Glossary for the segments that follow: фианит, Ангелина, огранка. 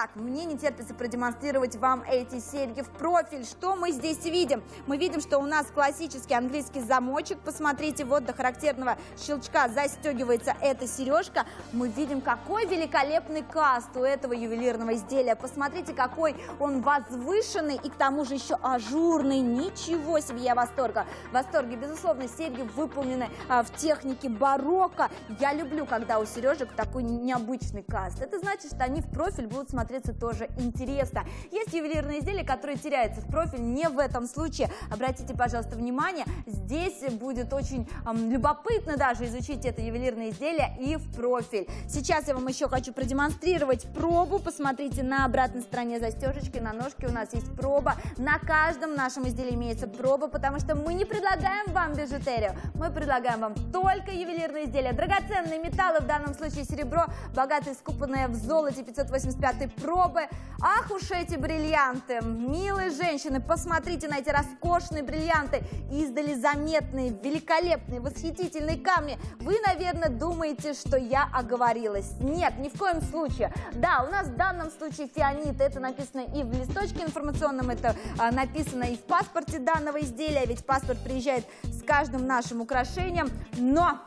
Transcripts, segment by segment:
Итак, мне не терпится продемонстрировать вам эти серьги в профиль. Что мы здесь видим? Мы видим, что у нас классический английский замочек. Посмотрите, вот до характерного щелчка застегивается эта сережка. Мы видим, какой великолепный каст у этого ювелирного изделия. Посмотрите, какой он возвышенный и к тому же еще ажурный. Ничего себе, я в восторге. В восторге, безусловно, серьги выполнены в технике барокко. Я люблю, когда у сережек такой необычный каст. Это значит, что они в профиль будут смотреться тоже интересно. Есть ювелирные изделия, которые теряются в профиль. Не в этом случае. Обратите, пожалуйста, внимание. Здесь будет очень любопытно даже изучить это ювелирное изделие и в профиль. Сейчас я вам еще хочу продемонстрировать пробу. Посмотрите, на обратной стороне застежечки, на ножке у нас есть проба. На каждом нашем изделии имеется проба, потому что мы не предлагаем вам бижутерию. Мы предлагаем вам только ювелирные изделия. Драгоценные металлы, в данном случае серебро, богато искупанное в золоте 585 пробы. Ах уж эти бриллианты! Милые женщины, посмотрите на эти роскошные бриллианты. Издали заметные, великолепные, восхитительные камни. Вы, наверное, думаете, что я оговорилась. Нет, ни в коем случае. Да, у нас в данном случае фианит. Это написано и в листочке информационном, это написано и в паспорте данного изделия, ведь паспорт приезжает с каждым нашим украшением. Но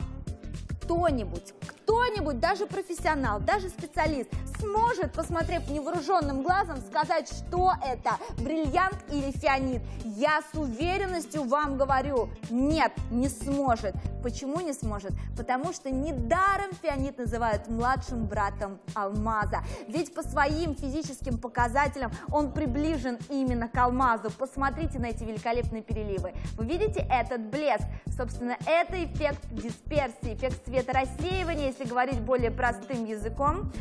кто-нибудь, даже профессионал, даже специалист, сможет, посмотрев невооруженным глазом, сказать, что это, бриллиант или фианит. Я с уверенностью вам говорю, нет, не сможет. Почему не сможет? Потому что недаром фианит называют младшим братом алмаза. Ведь по своим физическим показателям он приближен именно к алмазу. Посмотрите на эти великолепные переливы. Вы видите этот блеск? Собственно, это эффект дисперсии, эффект светорассеивания, если говорить более простым языком.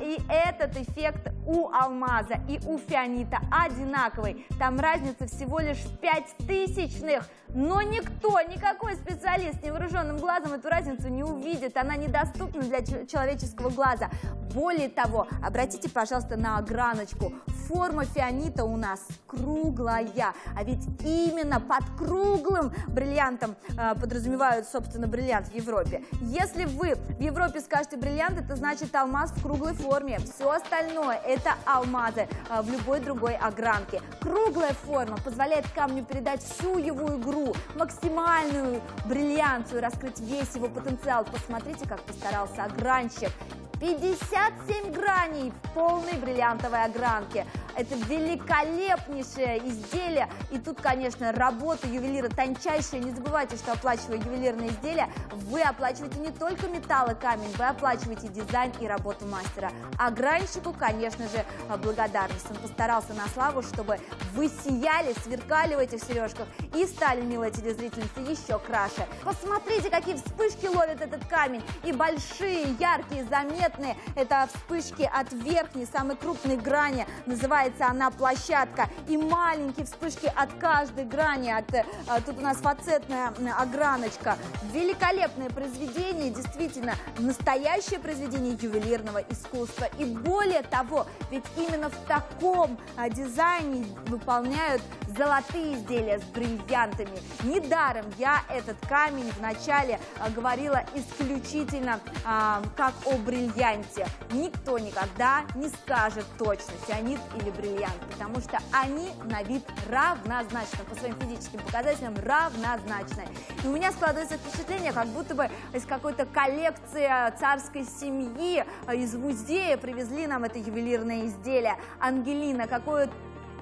И этот эффект у алмаза и у фианита одинаковый. Там разница всего лишь 0,05. Но никто, никакой специалист невооруженным глазом эту разницу не увидит. Она недоступна для человеческого глаза. Более того, обратите, пожалуйста, на ограночку. Форма фианита у нас круглая. А ведь именно под круглым бриллиантом подразумевают, собственно, бриллиант в Европе. Если вы в Европе скажете бриллиант, это значит алмаз в круглой форме. Все остальное – это алмазы в любой другой огранке. Круглая форма позволяет камню передать всю его игру, максимальную бриллианцию, раскрыть весь его потенциал. Посмотрите, как постарался огранщик. 57 граней в полной бриллиантовой огранке. Это великолепнейшее изделие. И тут, конечно, работа ювелира тончайшая. Не забывайте, что, оплачивая ювелирные изделия, вы оплачиваете не только металл и камень, вы оплачиваете дизайн и работу мастера. А гранщику, конечно же, благодарность. Он постарался на славу, чтобы вы сияли, сверкали в этих сережках и стали, милые телезрительницы, еще краше. Посмотрите, какие вспышки ловит этот камень. И большие, яркие, заметные. Это вспышки от верхней, самой крупной грани. Называется она площадка, и маленькие вспышки от каждой грани, тут у нас фацетная ограночка. Великолепное произведение, действительно настоящее произведение ювелирного искусства. И более того, ведь именно в таком дизайне выполняют золотые изделия с бриллиантами. Недаром я этот камень вначале говорила исключительно как о бриллианте. Никто никогда не скажет точно, фианит или бриллиант, потому что они на вид равнозначны, по своим физическим показателям равнозначны. И у меня складывается впечатление, как будто бы из какой-то коллекции царской семьи, из музея привезли нам это ювелирное изделие. Ангелина, какое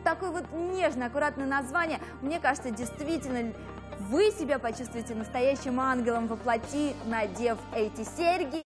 такое вот нежное, аккуратное название, мне кажется, действительно вы себя почувствуете настоящим ангелом во плоти, надев эти серьги.